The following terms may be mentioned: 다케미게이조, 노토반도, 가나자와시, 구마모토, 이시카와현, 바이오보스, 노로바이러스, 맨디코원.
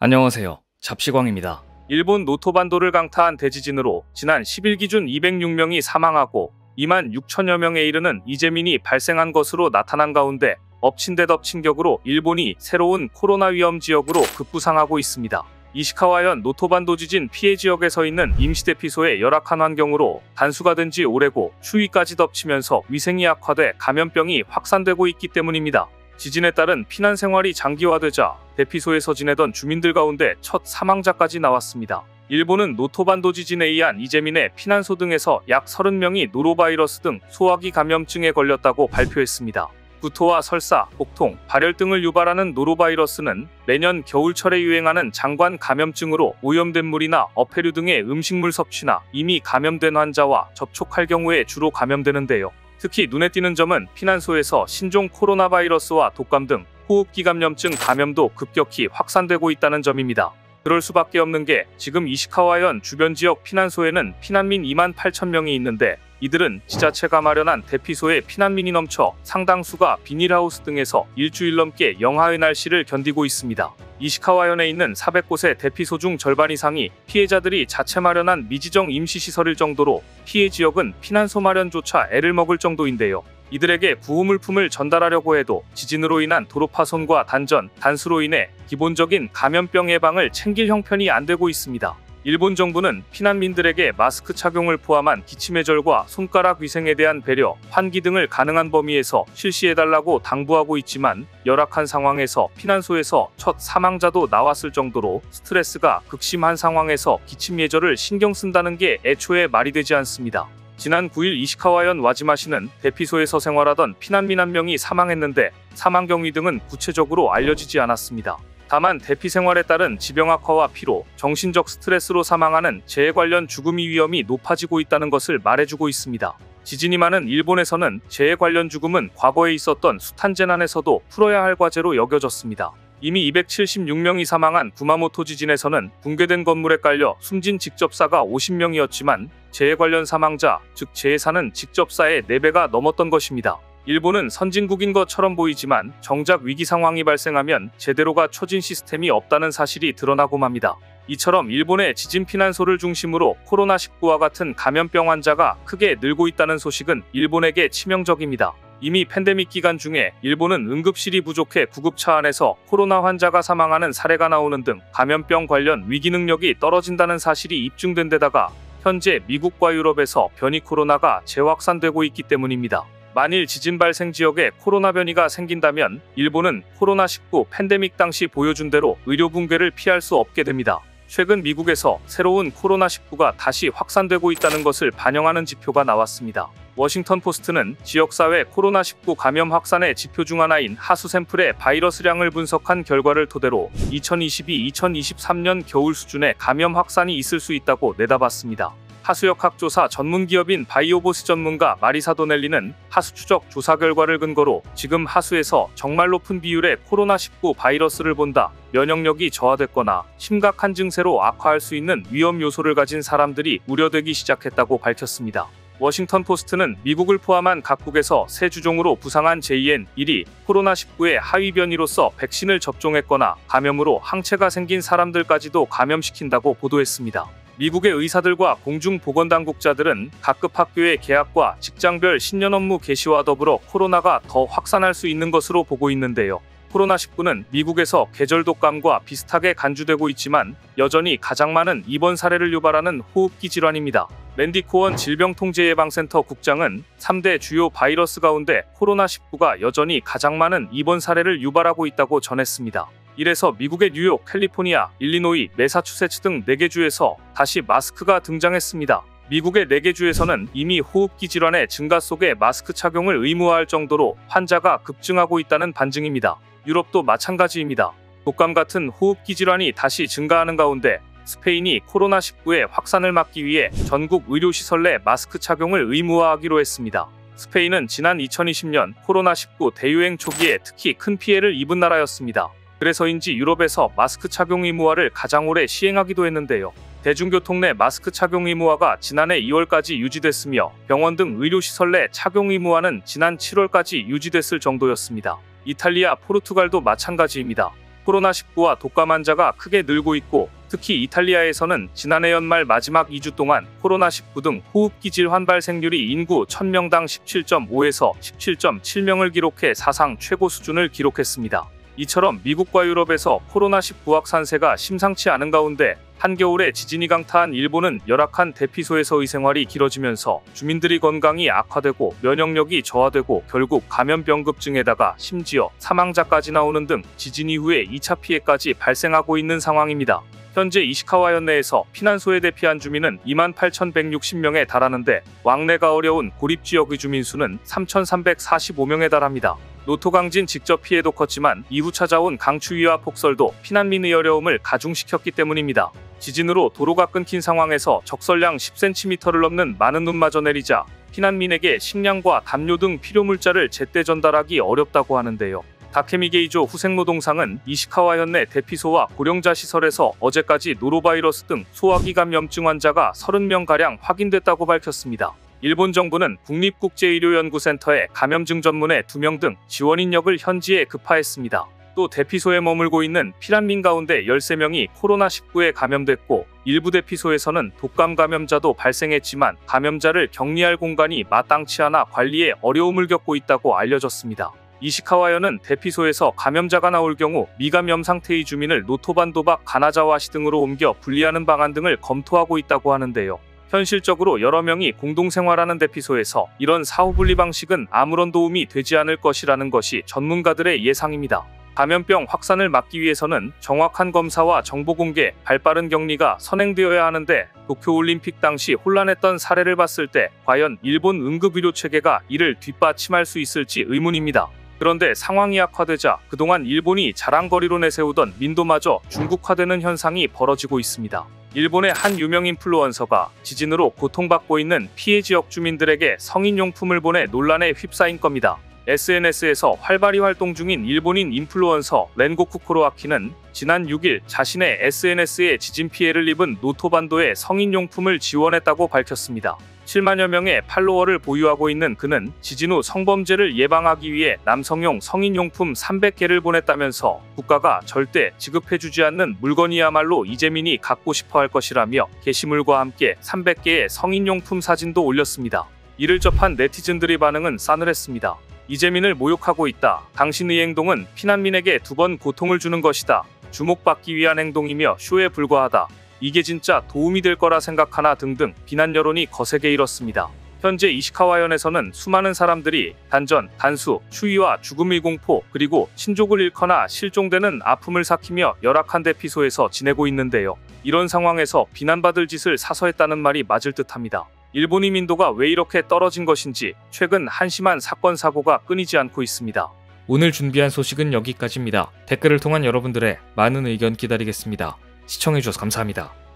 안녕하세요. 잡시광입니다. 일본 노토반도를 강타한 대지진으로 지난 10일 기준 206명이 사망하고 2만 6천여 명에 이르는 이재민이 발생한 것으로 나타난 가운데 엎친 데 덮친 격으로 일본이 새로운 코로나 위험 지역으로 급부상하고 있습니다. 이시카와현 노토반도 지진 피해 지역에 서 있는 임시대피소의 열악한 환경으로 단수가 된 지 오래고 추위까지 덮치면서 위생이 악화돼 감염병이 확산되고 있기 때문입니다. 지진에 따른 피난 생활이 장기화되자 대피소에서 지내던 주민들 가운데 첫 사망자까지 나왔습니다. 일본은 노토반도 지진에 의한 이재민의 피난소 등에서 약 30명이 노로바이러스 등 소화기 감염증에 걸렸다고 발표했습니다. 구토와 설사, 복통, 발열 등을 유발하는 노로바이러스는 매년 겨울철에 유행하는 장관 감염증으로 오염된 물이나 어패류 등의 음식물 섭취나 이미 감염된 환자와 접촉할 경우에 주로 감염되는데요. 특히 눈에 띄는 점은 피난소에서 신종 코로나 바이러스와 독감 등 호흡기 감염증 감염도 급격히 확산되고 있다는 점입니다. 그럴 수밖에 없는 게 지금 이시카와현 주변 지역 피난소에는 피난민 2만 8천 명이 있는데 이들은 지자체가 마련한 대피소에 피난민이 넘쳐 상당수가 비닐하우스 등에서 일주일 넘게 영하의 날씨를 견디고 있습니다. 이시카와현에 있는 400곳의 대피소 중 절반 이상이 피해자들이 자체 마련한 미지정 임시시설일 정도로 피해 지역은 피난소 마련조차 애를 먹을 정도인데요. 이들에게 구호물품을 전달하려고 해도 지진으로 인한 도로 파손과 단전, 단수로 인해 기본적인 감염병 예방을 챙길 형편이 안 되고 있습니다. 일본 정부는 피난민들에게 마스크 착용을 포함한 기침 예절과 손가락 위생에 대한 배려, 환기 등을 가능한 범위에서 실시해달라고 당부하고 있지만 열악한 상황에서 피난소에서 첫 사망자도 나왔을 정도로 스트레스가 극심한 상황에서 기침 예절을 신경 쓴다는 게 애초에 말이 되지 않습니다. 지난 9일 이시카와현 와지마시는 대피소에서 생활하던 피난민 1명이 사망했는데 사망 경위 등은 구체적으로 알려지지 않았습니다. 다만 대피 생활에 따른 지병 악화와 피로, 정신적 스트레스로 사망하는 재해 관련 죽음의 위험이 높아지고 있다는 것을 말해주고 있습니다. 지진이 많은 일본에서는 재해 관련 죽음은 과거에 있었던 숱한 재난에서도 풀어야 할 과제로 여겨졌습니다. 이미 276명이 사망한 구마모토 지진에서는 붕괴된 건물에 깔려 숨진 직접사가 50명이었지만 재해 관련 사망자, 즉 재해사는 직접사의 4배가 넘었던 것입니다. 일본은 선진국인 것처럼 보이지만 정작 위기 상황이 발생하면 제대로 갖춰진 시스템이 없다는 사실이 드러나고 맙니다. 이처럼 일본의 지진 피난소를 중심으로 코로나19와 같은 감염병 환자가 크게 늘고 있다는 소식은 일본에게 치명적입니다. 이미 팬데믹 기간 중에 일본은 응급실이 부족해 구급차 안에서 코로나 환자가 사망하는 사례가 나오는 등 감염병 관련 위기 능력이 떨어진다는 사실이 입증된 데다가 현재 미국과 유럽에서 변이 코로나가 재확산되고 있기 때문입니다. 만일 지진 발생 지역에 코로나 변이가 생긴다면 일본은 코로나19 팬데믹 당시 보여준 대로 의료 붕괴를 피할 수 없게 됩니다. 최근 미국에서 새로운 코로나19가 다시 확산되고 있다는 것을 반영하는 지표가 나왔습니다. 워싱턴포스트는 지역사회 코로나19 감염 확산의 지표 중 하나인 하수 샘플의 바이러스량을 분석한 결과를 토대로 2022-2023년 겨울 수준의 감염 확산이 있을 수 있다고 내다봤습니다. 하수역학조사 전문기업인 바이오보스 전문가 마리사도넬리는 하수 추적 조사 결과를 근거로 지금 하수에서 정말 높은 비율의 코로나19 바이러스를 본다, 면역력이 저하됐거나 심각한 증세로 악화할 수 있는 위험 요소를 가진 사람들이 우려되기 시작했다고 밝혔습니다. 워싱턴포스트는 미국을 포함한 각국에서 새 주종으로 부상한 JN.1이 코로나19의 하위 변이로서 백신을 접종했거나 감염으로 항체가 생긴 사람들까지도 감염시킨다고 보도했습니다. 미국의 의사들과 공중보건당국자들은 각급 학교의 개학과 직장별 신년 업무 개시와 더불어 코로나가 더 확산할 수 있는 것으로 보고 있는데요. 코로나19는 미국에서 계절독감과 비슷하게 간주되고 있지만 여전히 가장 많은 입원 사례를 유발하는 호흡기 질환입니다. 맨디코원 질병통제예방센터 국장은 3대 주요 바이러스 가운데 코로나19가 여전히 가장 많은 입원 사례를 유발하고 있다고 전했습니다. 이래서 미국의 뉴욕, 캘리포니아, 일리노이, 매사추세츠 등 4개 주에서 다시 마스크가 등장했습니다. 미국의 4개 주에서는 이미 호흡기 질환의 증가 속에 마스크 착용을 의무화할 정도로 환자가 급증하고 있다는 반증입니다. 유럽도 마찬가지입니다. 독감 같은 호흡기 질환이 다시 증가하는 가운데 스페인이 코로나19의 확산을 막기 위해 전국 의료시설 내 마스크 착용을 의무화하기로 했습니다. 스페인은 지난 2020년 코로나19 대유행 초기에 특히 큰 피해를 입은 나라였습니다. 그래서인지 유럽에서 마스크 착용 의무화를 가장 오래 시행하기도 했는데요. 대중교통 내 마스크 착용 의무화가 지난해 2월까지 유지됐으며 병원 등 의료시설 내 착용 의무화는 지난 7월까지 유지됐을 정도였습니다. 이탈리아, 포르투갈도 마찬가지입니다. 코로나19와 독감 환자가 크게 늘고 있고 특히 이탈리아에서는 지난해 연말 마지막 2주 동안 코로나19 등 호흡기 질환 발생률이 인구 1000명당 17.5에서 17.7명을 기록해 사상 최고 수준을 기록했습니다. 이처럼 미국과 유럽에서 코로나19 확산세가 심상치 않은 가운데 한겨울에 지진이 강타한 일본은 열악한 대피소에서의 생활이 길어지면서 주민들이 건강이 악화되고 면역력이 저하되고 결국 감염병급증에다가 심지어 사망자까지 나오는 등 지진 이후에 2차 피해까지 발생하고 있는 상황입니다. 현재 이시카와현 내에서 피난소에 대피한 주민은 28,160명에 달하는데 왕래가 어려운 고립지역의 주민 수는 3,345명에 달합니다. 노토강진 직접 피해도 컸지만 이후 찾아온 강추위와 폭설도 피난민의 어려움을 가중시켰기 때문입니다. 지진으로 도로가 끊긴 상황에서 적설량 10cm를 넘는 많은 눈마저 내리자 피난민에게 식량과 담요 등 필요물자를 제때 전달하기 어렵다고 하는데요. 다케미게이조 후생노동상은 이시카와현 내 대피소와 고령자 시설에서 어제까지 노로바이러스 등 소화기 감염증 환자가 30명가량 확인됐다고 밝혔습니다. 일본 정부는 국립국제의료연구센터에 감염증 전문의 2명 등 지원 인력을 현지에 급파했습니다. 또 대피소에 머물고 있는 피난민 가운데 13명이 코로나19에 감염됐고 일부 대피소에서는 독감 감염자도 발생했지만 감염자를 격리할 공간이 마땅치 않아 관리에 어려움을 겪고 있다고 알려졌습니다. 이시카와현은 대피소에서 감염자가 나올 경우 미감염 상태의 주민을 노토반도 밖 가나자와시 등으로 옮겨 분리하는 방안 등을 검토하고 있다고 하는데요. 현실적으로 여러 명이 공동생활하는 대피소에서 이런 사후분리 방식은 아무런 도움이 되지 않을 것이라는 것이 전문가들의 예상입니다. 감염병 확산을 막기 위해서는 정확한 검사와 정보 공개, 발빠른 격리가 선행되어야 하는데 도쿄올림픽 당시 혼란했던 사례를 봤을 때 과연 일본 응급의료체계가 이를 뒷받침할 수 있을지 의문입니다. 그런데 상황이 악화되자 그동안 일본이 자랑거리로 내세우던 민도마저 중국화되는 현상이 벌어지고 있습니다. 일본의 한 유명 인플루언서가 지진으로 고통받고 있는 피해 지역 주민들에게 성인용품을 보내 논란에 휩싸인 겁니다. SNS에서 활발히 활동 중인 일본인 인플루언서 렌고쿠 코로아키는 지난 6일 자신의 SNS에 지진 피해를 입은 노토반도에 성인용품을 지원했다고 밝혔습니다. 7만여 명의 팔로워를 보유하고 있는 그는 지진 후 성범죄를 예방하기 위해 남성용 성인용품 300개를 보냈다면서 국가가 절대 지급해주지 않는 물건이야말로 이재민이 갖고 싶어 할 것이라며 게시물과 함께 300개의 성인용품 사진도 올렸습니다. 이를 접한 네티즌들의 반응은 싸늘했습니다. 이재민을 모욕하고 있다. 당신의 행동은 피난민에게 2번 고통을 주는 것이다. 주목받기 위한 행동이며 쇼에 불과하다. 이게 진짜 도움이 될 거라 생각하나 등등 비난 여론이 거세게 일었습니다. 현재 이시카와현에서는 수많은 사람들이 단전, 단수, 추위와 죽음의 공포 그리고 친족을 잃거나 실종되는 아픔을 삭히며 열악한 대피소에서 지내고 있는데요. 이런 상황에서 비난받을 짓을 사서 했다는 말이 맞을 듯합니다. 일본의 민도가 왜 이렇게 떨어진 것인지 최근 한심한 사건 사고가 끊이지 않고 있습니다. 오늘 준비한 소식은 여기까지입니다. 댓글을 통한 여러분들의 많은 의견 기다리겠습니다. 시청해주셔서 감사합니다.